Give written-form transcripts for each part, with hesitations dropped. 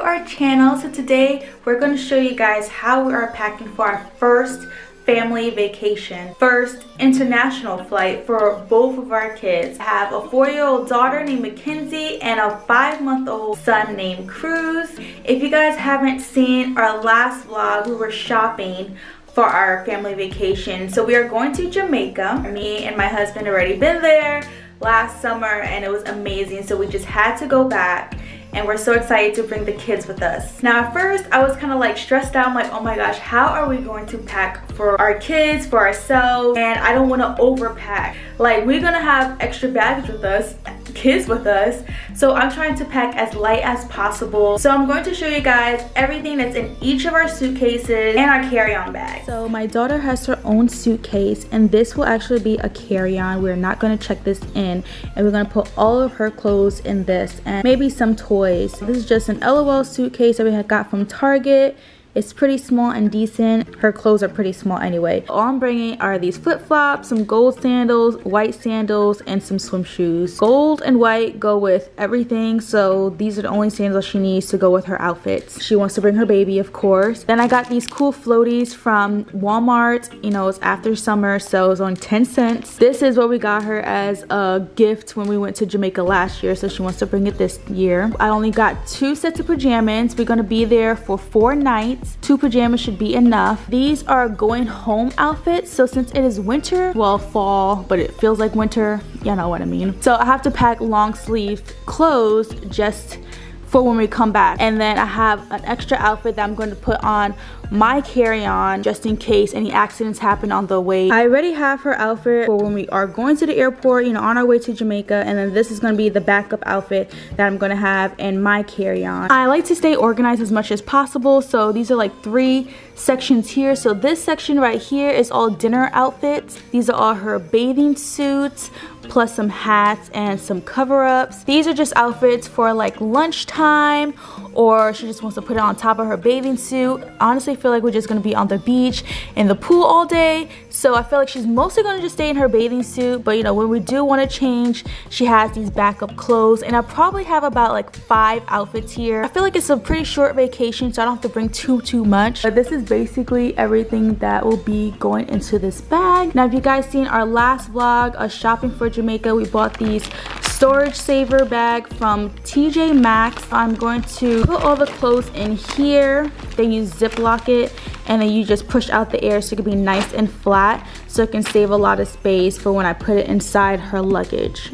to our channel. So today we're going to show you guys how we are packing for our first family vacation, first international flight for both of our kids. I have a 4-year-old daughter named Mackenzie and a 5-month-old son named Cruz. If you guys haven't seen our last vlog, we were shopping for our family vacation. So we are going to Jamaica. Me and my husband already been there last summer and it was amazing, so we just had to go back. And we're so excited to bring the kids with us. Now at first I was kind of like stressed out. I'm like, oh my gosh, how are we going to pack for our kids, for ourselves? And I don't want to overpack. Like, we're gonna have extra baggage with us, kids with us. So I'm trying to pack as light as possible. So I'm going to show you guys everything that's in each of our suitcases and our carry-on bag. So my daughter has her own suitcase and this will actually be a carry-on. We're not gonna check this in and we're gonna put all of her clothes in this and maybe some toys. This is just an LOL suitcase that we had got from Target. It's pretty small and decent. Her clothes are pretty small anyway. All I'm bringing are these flip-flops, some gold sandals, white sandals, and some swim shoes. Gold and white go with everything, so these are the only sandals she needs to go with her outfits. She wants to bring her baby, of course. Then I got these cool floaties from Walmart. You know, it's after summer, so it was on 10 cents. This is what we got her as a gift when we went to Jamaica last year, so she wants to bring it this year. I only got 2 sets of pajamas. We're gonna be there for 4 nights. 2 pajamas should be enough. These are going home outfits, so since it is winter, well, fall, but it feels like winter, you know what I mean. So I have to pack long sleeve clothes just for when we come back. And then I have an extra outfit that I'm going to put on my carry-on just in case any accidents happen on the way. I already have her outfit for when we are going to the airport, you know, on our way to Jamaica, and then this is going to be the backup outfit that I'm going to have in my carry-on. I like to stay organized as much as possible, so these are like 3 sections here. So this section right here is all dinner outfits. These are all her bathing suits, plus some hats and some cover-ups. These are just outfits for like lunchtime, or she just wants to put it on top of her bathing suit. Honestly, I feel like we're just gonna be on the beach and the pool all day, so I feel like she's mostly gonna just stay in her bathing suit, but you know, when we do want to change, she has these backup clothes. And I probably have about like 5 outfits here. I feel like it's a pretty short vacation, so I don't have to bring too much, but this is basically everything that will be going into this bag. Now if you guys seen our last vlog, a shopping for Jamaica, we bought these storage saver bag from TJ Maxx. I'm going to put all the clothes in here, then you ziplock it and then you just push out the air so it can be nice and flat, so it can save a lot of space for when I put it inside her luggage.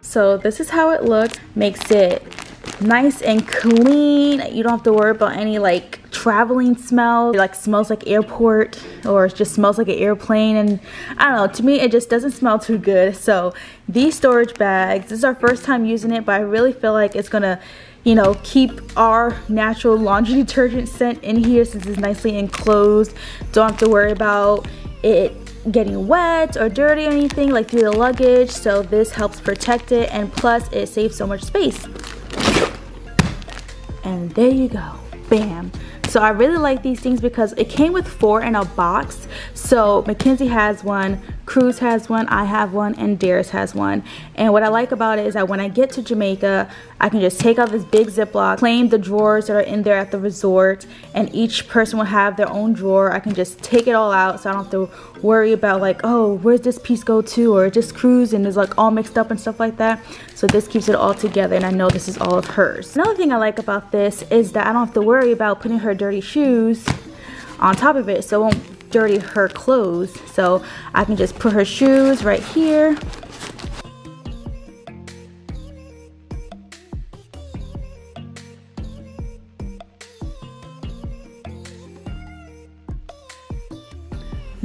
So this is how it looks. Makes it nice and clean. You don't have to worry about any like traveling smell. It like smells like airport, or it just smells like an airplane, and I don't know, to me it just doesn't smell too good. So these storage bags, this is our first time using it, but I really feel like it's gonna, you know, keep our natural laundry detergent scent in here since it's nicely enclosed. Don't have to worry about it getting wet or dirty or anything like through the luggage, so this helps protect it, and plus it saves so much space. And there you go, bam. So I really like these things because it came with 4 in a box. So Mackenzie has one, Cruz has one, I have one, and Darius has one. And what I like about it is that when I get to Jamaica, I can just take out this big Ziploc, claim the drawers that are in there at the resort, and each person will have their own drawer. I can just take it all out, so I don't have to worry about like, oh, where's this piece go to, or just Cruz, and it's like all mixed up and stuff like that. So this keeps it all together, and I know this is all of hers. Another thing I like about this is that I don't have to worry about putting her dirty shoes on top of it, so it won't dirty her clothes. So I can just put her shoes right here.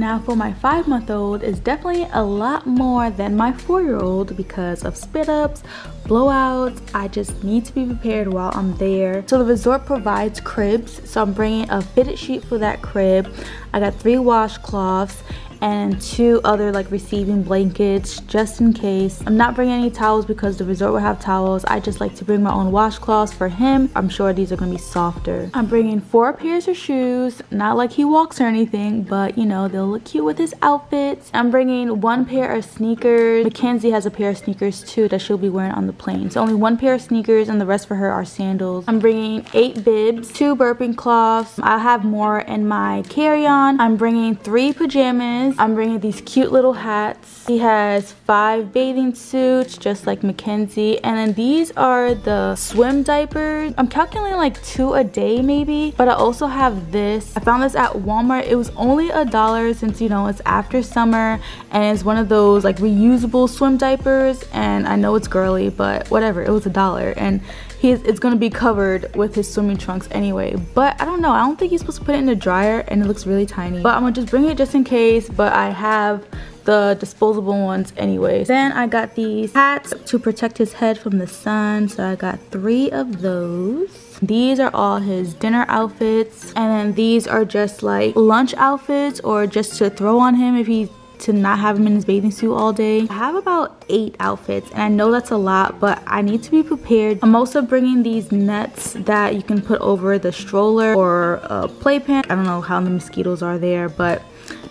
Now for my 5-month-old, it's definitely a lot more than my 4-year-old because of spit-ups, blowouts. I just need to be prepared while I'm there. So the resort provides cribs, so I'm bringing a fitted sheet for that crib. I got 3 washcloths and two other like receiving blankets just in case. I'm not bringing any towels because the resort will have towels. I just like to bring my own washcloths for him. I'm sure these are gonna be softer. I'm bringing 4 pairs of shoes, not like he walks or anything, but you know, they'll look cute with his outfits. I'm bringing 1 pair of sneakers. Mackenzie has a pair of sneakers too that she'll be wearing on the plane, so only 1 pair of sneakers and the rest for her are sandals. I'm bringing 8 bibs, 2 burping cloths. I'll have more in my carry-on. I'm bringing 3 pajamas. I'm bringing these cute little hats. He has 5 bathing suits just like Mackenzie, and then these are the swim diapers. I'm calculating like 2 a day maybe, but I also have this. I found this at Walmart. It was only $1 since you know it's after summer, and it's one of those like reusable swim diapers, and I know it's girly but whatever, it was $1 and it's gonna be covered with his swimming trunks anyway. But I don't know, I don't think he's supposed to put it in the dryer and it looks really tiny, but I'm gonna just bring it just in case. But I have the disposable ones anyway. Then I got these hats to protect his head from the sun, so I got 3 of those. These are all his dinner outfits, and then these are just like lunch outfits or just to throw on him if he's to not have him in his bathing suit all day. I have about 8 outfits, and I know that's a lot, but I need to be prepared. I'm also bringing these nets that you can put over the stroller or a playpen. I don't know how the mosquitoes are there, but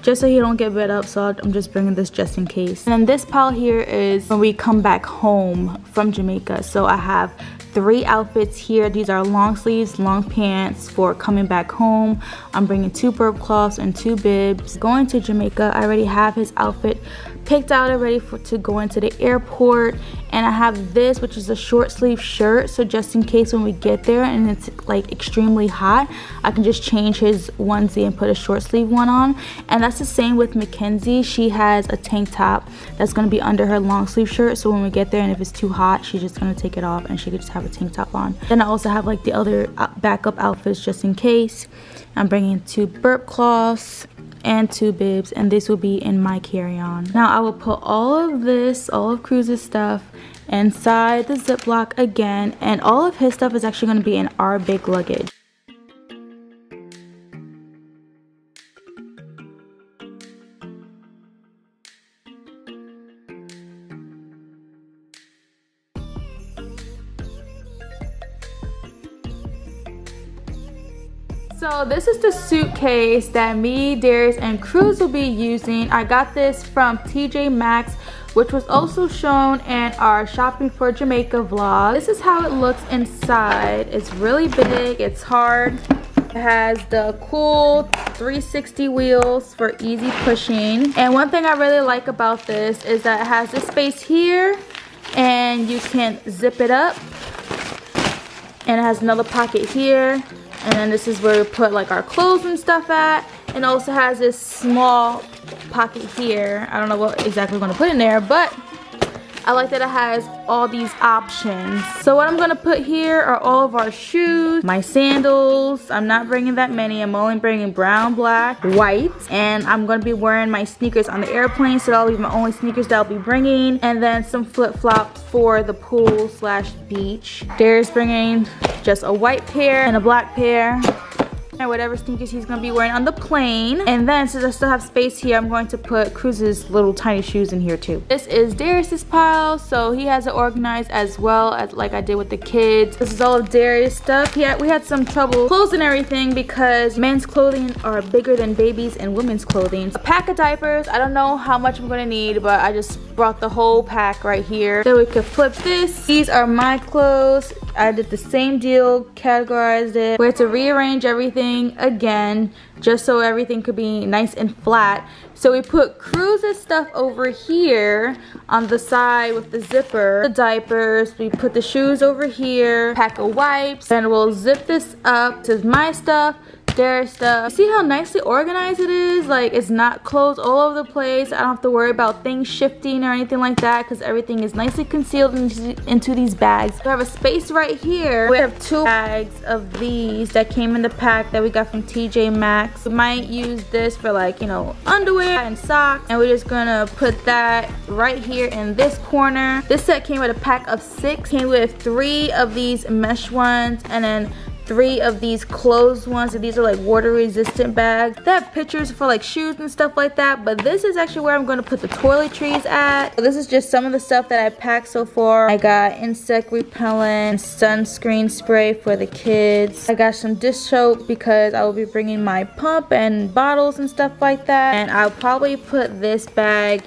just so he don't get bit up, so I'm just bringing this just in case. And then this pile here is when we come back home from Jamaica, so I have 3 outfits here. These are long sleeves, long pants for coming back home. I'm bringing 2 burp cloths and 2 bibs. Going to Jamaica, I already have his outfit picked out already to go into the airport, and I have this, which is a short sleeve shirt, so just in case when we get there and it's like extremely hot, I can just change his onesie and put a short sleeve one on. And that's the same with Mackenzie. She has a tank top that's going to be under her long sleeve shirt, so when we get there and if it's too hot, she's just going to take it off and she could just have a tank top on. Then I also have like the other backup outfits just in case. I'm bringing 2 burp cloths and 2 bibs, and this will be in my carry-on. Now I will put all of Cruz's stuff inside the Ziploc again, and all of his stuff is actually going to be in our big luggage. So this is the suitcase that me, Darius, and Cruz will be using. I got this from TJ Maxx, which was also shown in our shopping for Jamaica vlog. This is how it looks inside. It's really big, it's hard. It has the cool 360 wheels for easy pushing. And one thing I really like about this is that it has this space here, and you can zip it up. And it has another pocket here. And then this is where we put like our clothes and stuff at. And also has this small pocket here. I don't know what exactly we're gonna put in there, but I like that it has all these options. So what I'm gonna put here are all of our shoes, my sandals. I'm not bringing that many. I'm only bringing brown, black, white. And I'm gonna be wearing my sneakers on the airplane, so that'll be my only sneakers that I'll be bringing. And then some flip-flops for the pool / beach. Darius bringing just a white pair and a black pair, and whatever sneakers he's gonna be wearing on the plane. And then since I still have space here, I'm going to put Cruz's little tiny shoes in here too. This is Darius's pile, so he has it organized as well as like I did with the kids. This is all of Darius' stuff. We had some trouble closing everything because men's clothing are bigger than babies and women's clothing. A pack of diapers, I don't know how much I'm gonna need, but I just brought the whole pack right here. So we could flip this. These are my clothes. I did the same deal, categorized it. We had to rearrange everything again, just so everything could be nice and flat. So we put Cruz's stuff over here on the side with the zipper, the diapers, we put the shoes over here, pack of wipes, and we'll zip this up. This is my stuff, their stuff. See how nicely organized it is? Like, it's not closed all over the place. I don't have to worry about things shifting or anything like that because everything is nicely concealed into these bags. We have a space right here. We have 2 bags of these that came in the pack that we got from TJ Maxx. We might use this for like, you know, underwear and socks, and we're just gonna put that right here in this corner. This set came with a pack of 6, came with 3 of these mesh ones, and then 3 of these closed ones, and these are like water resistant bags. They have pictures for like shoes and stuff like that, but this is actually where I'm gonna put the toiletries at. So this is just some of the stuff that I packed so far. I got insect repellent, sunscreen spray for the kids. I got some dish soap because I will be bringing my pump and bottles and stuff like that. And I'll probably put this bag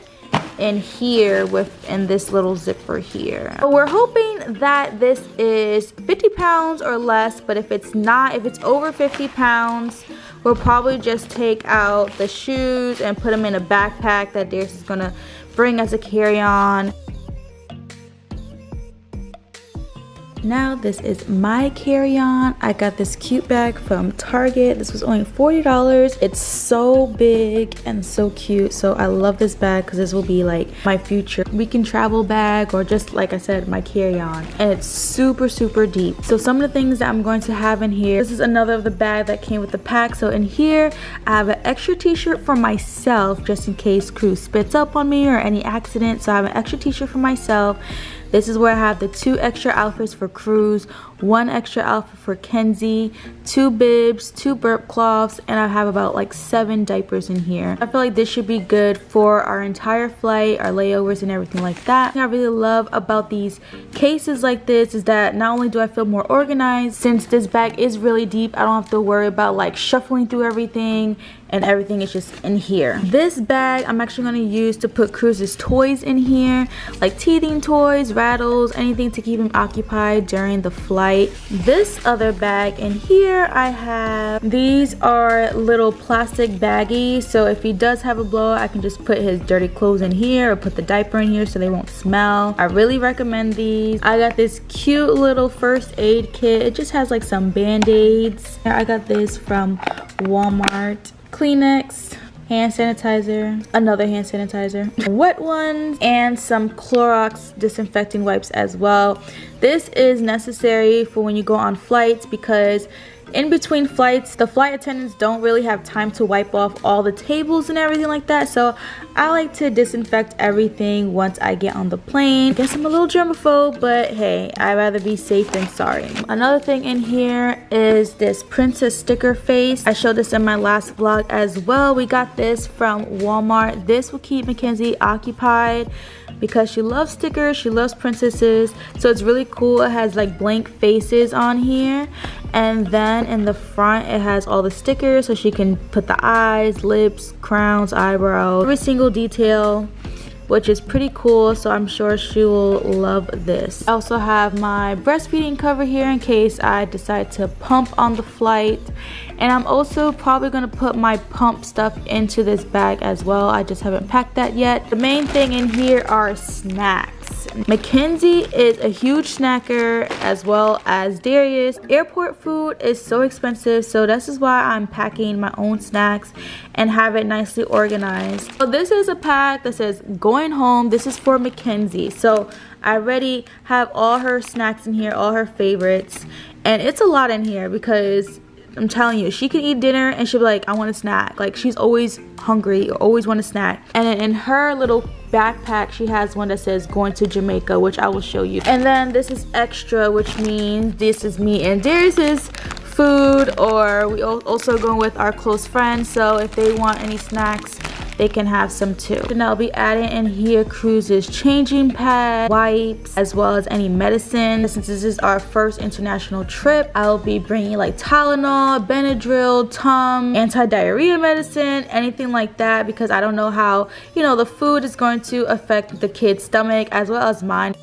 in here within this little zipper here. So we're hoping that this is 50 pounds or less, but if it's not, if it's over 50 pounds, we'll probably just take out the shoes and put them in a backpack that Darius is gonna bring as a carry-on. Now this is my carry-on. I got this cute bag from Target. This was only $40. It's so big and so cute. So I love this bag because this will be like my future weekend travel bag, or just like I said, my carry-on. And it's super, super deep. So some of the things that I'm going to have in here, this is another of the bag that came with the pack. So in here, I have an extra t-shirt for myself just in case Cruz spits up on me or any accident. So I have an extra t-shirt for myself. This is where I have the 2 extra outfits for Cruz, 1 extra outfit for Kenzie, 2 bibs, 2 burp cloths, and I have about like 7 diapers in here. I feel like this should be good for our entire flight, our layovers and everything like that. What I really love about these cases like this is that not only do I feel more organized, since this bag is really deep, I don't have to worry about like shuffling through everything, and everything is just in here. This bag I'm actually gonna use to put Cruz's toys in here, like teething toys, rattles, anything to keep him occupied during the flight. This other bag in here, I have, these are little plastic baggies, so if he does have a blowout, I can just put his dirty clothes in here or put the diaper in here so they won't smell. I really recommend these. I got this cute little first aid kit. It just has like some band-aids. I got this from Walmart. Kleenex, hand sanitizer, another hand sanitizer, wet ones, and some Clorox disinfecting wipes as well. This is necessary for when you go on flights, because in between flights, the flight attendants don't really have time to wipe off all the tables and everything like that, so I like to disinfect everything once I get on the plane. I guess I'm a little germaphobe, but hey, I'd rather be safe than sorry. Another thing in here is this princess sticker face. I showed this in my last vlog as well. We got this from Walmart. This will keep Mackenzie occupied because she loves stickers, she loves princesses, so it's really cool. It has like blank faces on here, and then in the front it has all the stickers, so she can put the eyes, lips, crowns, eyebrows, every single detail, which is pretty cool, so I'm sure she will love this. I also have my breastfeeding cover here in case I decide to pump on the flight. And I'm also probably gonna put my pump stuff into this bag as well. I just haven't packed that yet. The main thing in here are snacks. Mackenzie is a huge snacker, as well as Darius. Airport food is so expensive, so this is why I'm packing my own snacks and have it nicely organized. So this is a pack that says going home. This is for Mackenzie, so I already have all her snacks in here, all her favorites, and it's a lot in here because I'm telling you, she can eat dinner and she'll be like, I want a snack. Like, she's always hungry, always want a snack. And then in her little backpack, she has one that says going to Jamaica, which I will show you. And then this is extra, which means this is me and Darius's food, or we also going with our close friends, so if they want any snacks, they can have some too. And I'll be adding in here Cruz's changing pad, wipes, as well as any medicine. Since this is our first international trip, I'll be bringing like Tylenol, Benadryl, Tums, anti-diarrhea medicine, anything like that, because I don't know how, you know, the food is going to affect the kid's stomach as well as mine.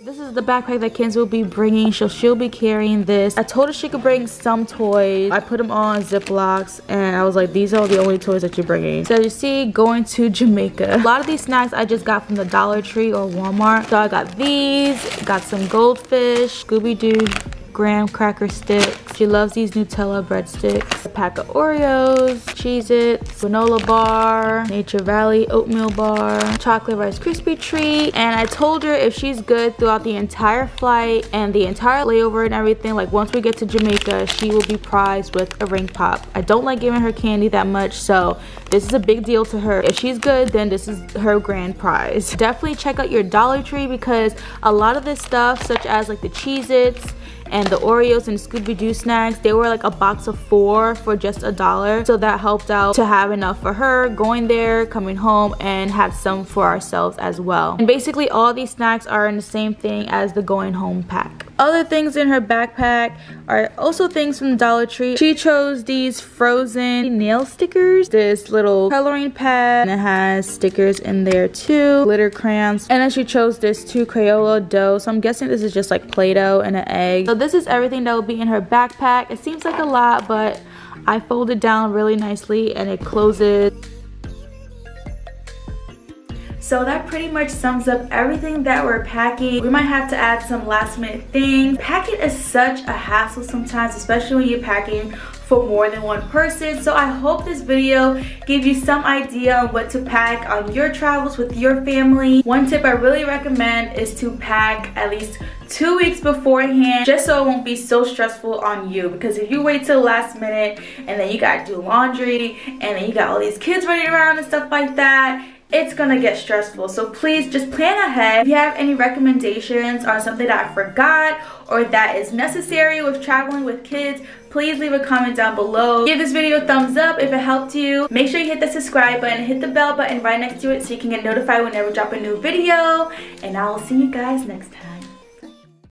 This is the backpack that Kenzie will be bringing, so she'll be carrying this. I told her she could bring some toys. I put them all on Ziplocs, and I was like, these are the only toys that you're bringing. So you see, going to Jamaica. A lot of these snacks I just got from the Dollar Tree or Walmart. So I got these, got some goldfish, Scooby Doo, graham cracker sticks. She loves these Nutella breadsticks. A pack of Oreos, Cheez-Its, granola bar, Nature Valley oatmeal bar, chocolate rice crispy treat. And I told her if she's good throughout the entire flight and the entire layover and everything, like once we get to Jamaica, she will be prized with a Ring Pop. I don't like giving her candy that much, so this is a big deal to her. If she's good, then this is her grand prize. Definitely check out your Dollar Tree because a lot of this stuff, such as like the Cheez-Its and the Oreos and Scooby Doo snacks, they were like a box of 4 for just $1. So that helped out to have enough for her going there, coming home, and had some for ourselves as well. And basically all these snacks are in the same thing as the going home pack. Other things in her backpack are also things from the Dollar Tree. She chose these frozen nail stickers, this little coloring pad, and it has stickers in there too, glitter crayons, and then she chose this too, Crayola dough. So I'm guessing this is just like Play-Doh and an egg. So this is everything that will be in her backpack. It seems like a lot, but I fold it down really nicely and it closes. So that pretty much sums up everything that we're packing. We might have to add some last minute things. Packing is such a hassle sometimes, especially when you're packing for more than one person. So I hope this video gave you some idea on what to pack on your travels with your family. One tip I really recommend is to pack at least 2 weeks beforehand, just so it won't be so stressful on you, because if you wait till last minute and then you gotta do laundry and then you got all these kids running around and stuff like that, it's gonna get stressful. So please just plan ahead. If you have any recommendations on something that I forgot or that is necessary with traveling with kids, please leave a comment down below. Give this video a thumbs up if it helped you. Make sure you hit the subscribe button, hit the bell button right next to it so you can get notified whenever I drop a new video, and I'll see you guys next time.